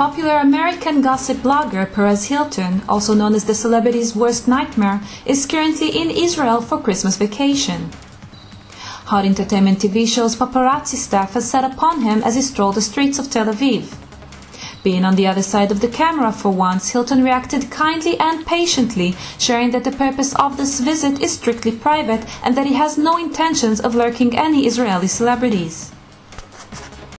Popular American gossip blogger Perez Hilton, also known as the celebrity's worst nightmare, is currently in Israel for Christmas vacation. Hot Entertainment TV show's paparazzi staff has set upon him as he strolled the streets of Tel Aviv. Being on the other side of the camera for once, Hilton reacted kindly and patiently, sharing that the purpose of this visit is strictly private and that he has no intentions of lurking any Israeli celebrities.